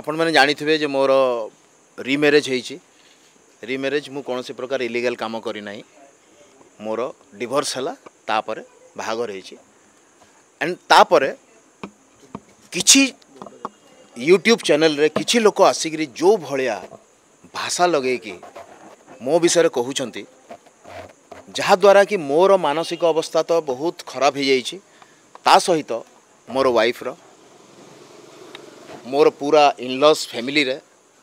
আপনার জাঁথে যে মোর রিম্যারেজ হয়েছি। রিম্যারেজ মু কোণী প্রকার ইলিগাল কাম করি না। মোর ডিভোর্স হল, তাপরে বাহাঘর হয়েছি। এন্ড তাপরে কিছু ইউট্যুব চ্যানেলরে কিছু লোক আসিকি যে ভায়া ভাষা লগাইকি মো বিষয়ে কুমার, যাহাদ্বারা কি মোর মানসিক অবস্থা তো বহুত খারাপ হয়ে যাইছি। তা সহিত মোর ওয়াইফর, মোর পুরা ইনলস ফ্যামিলি রে,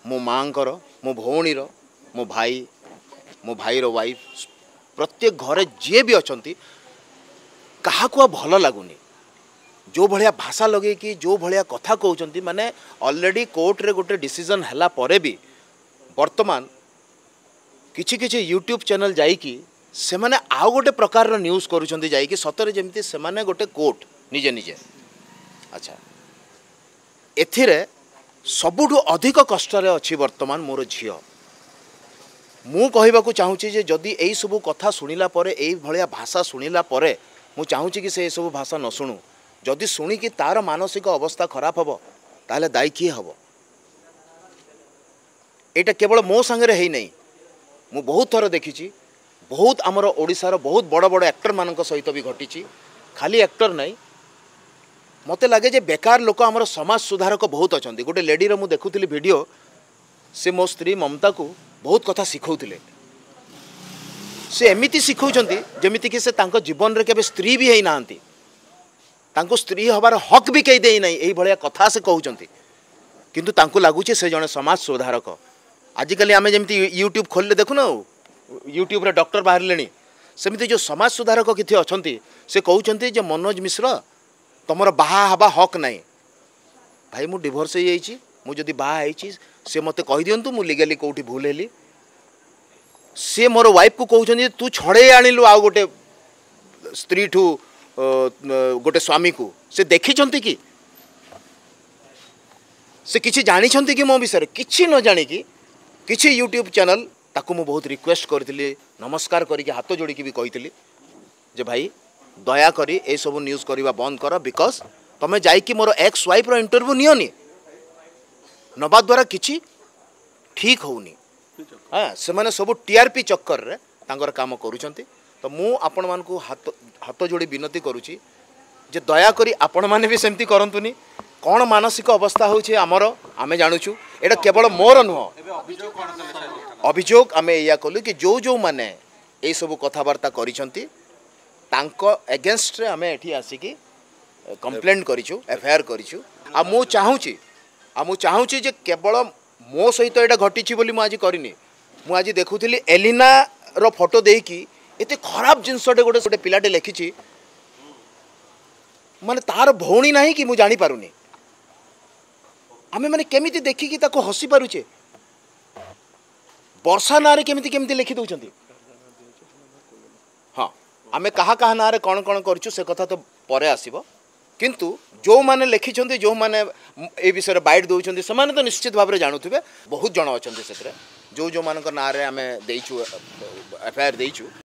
মো মাঙ্কর, মো ভৌণীর, মো ভাই, মো ভাইর ওয়াইফ, প্রত্যেক ঘরে যে বি অছন্তি কাহাকু ভাল লাগুনি। যে ভায়া ভাষা লগাইকি যে ভায়া কথা কৌছন্তি, মানে অলরেডি কোর্টরে গোটে ডিসিজন হেলা পরে বি বর্তমান কিছু কিছু ইউট্যুব চ্যানেল যাইকি সেমানে আউ গোটে প্রকারর নিউজ করুছেন, যাইকি সতরে যেমিতি সেমানে গোটে কোর্ট নিজে নিজে। আচ্ছা, এথিরে সবুঠু অধিক কষ্টরে অছি বর্তমান মোর ঝিও। মু কহিবাকু চাহুছি যে যদি এই সবু কথা শুনিলা পরে, এই ভায়া ভাষা শুনিলা পরে, মু চাহুছি কি সে এই সবু ভাষা ন শুণু। যদি শুনিকি তার মানসিক অবস্থা খারাপ হব, তাহলে দায়ী কি হব? এটা কেবল মো সাংরে হই নাই, মু বহুত থর দেখিছি, বহুত আমার ওড়িশার বহুত বড় বড় অ্যাক্টর মানক সহিত বি ঘটিছি। খালি অ্যাক্টর নাই, মতে লাগে যে বেকার লোক আমার সমাজ সুধারক বহুত অনেক। গোটে লেডির মু দেখুলি ভিডিও, সে মো স্ত্রী মমতাকু বহুত কথা শিখাউলে। সে এমিতি শিখাউছেন যেমিতিকি সে তাঁর জীবনরে কেবে স্ত্রী বি হই না, তাঁর স্ত্রী হবার হক বি কে দেই নাই, এইভাবে কথা সে কুমার। কিন্তু তাঁকু লাগুছে সে জনে সমাজ সুধারক। আজকাল আমি যেমি ইউট্যুব খোললে দেখুন, ইউট্যুব্রে ডক্টর বাহারে, সেমিতি যে সমাজ সুধারক কিছু অনেক, সে কৌন যে মনোজ মিশ্র তোমার বাহা হওয়া হক নাই। ভাই, মু ডিভোর্স হয়ে যাইছি, মু যদি বাহা হয়েছি সে মতো কহিদিও মু লিগালি কোটি ভুল হলি। সে মোর ওয়াইফ কু কৌন যে তু ছড়াই আনিলু আউ গোটে স্ত্রী ঠু গোটে স্বামী কু। সে দেখিছেন কি? সে কিছু জাঁছেন কি মো বিষয়ে? কিছু ন জাণিকি কিছু ইউট্যুব চ্যানেল তাকে মু বহুত রিকোয়েস্ট করি, নমস্কার করি, হাত যোড়িকি বি কইতিলি যে ভাই দয়া করি এই সব নিউজ করা বন্ধ কর। বিকজ তুমি যাইকি মোর এক্স ওয়াইফ ইন্টরভিউ নিওনি, নবা দ্বারা কিছু ঠিক হোনি। হ্যাঁ, সেমানে সব টিআরপি চক্করে তাঁর কাম করুছেন। তো মু আপন মানুষ হাত যোড়ি বিনতি করুছি যে দয়া করি আপন মানে বি সেমতি করন্তুনি। কোন মানসিক অবস্থা হচ্ছে আমার, আমি জানুছু। এটা কেবল মোর নুহ, অভিযোগ আমি ইয়া কলু কি যে যে মানে এইসব কথাবার্তা করছেন তাঁক এগেনস্টরে আমি এটি আসিকি কমপ্লেন করছু, এফআইআর করছু। আমি চাহুছি যে কেবল মো সহিত এটা ঘটিছি বলে মু আজি করিনি। মু আজি দেখুলি এলিনার ফটো দেইকি এত খারাপ জিনিসটে গোটে পিলাটে লেখিছি, মানে তার ভৌণী না কি মু জানি পারুনি। আমি মানে কেমিতি দেখিকি তাকে হসি পারুছে, বর্ষা নাঁরে কেমিতি কেমিতি লেখি দৌঁচন্তি। হ্যাঁ, আমি কাহা নাঁরে কোন কোন করছু সে কথা তো পরে আসিব, কিন্তু যে মানে লেখিছন্তি, যে মানে এই বিষয়ে বাইট দৌঁচন্তি, সেমানে তো নিশ্চিত ভাবে জানুথিবে। বহুত জন অছন্তি সেতরে যে যে মানক নাঁরে আমি দেইছু, এফআইআর দেইছু।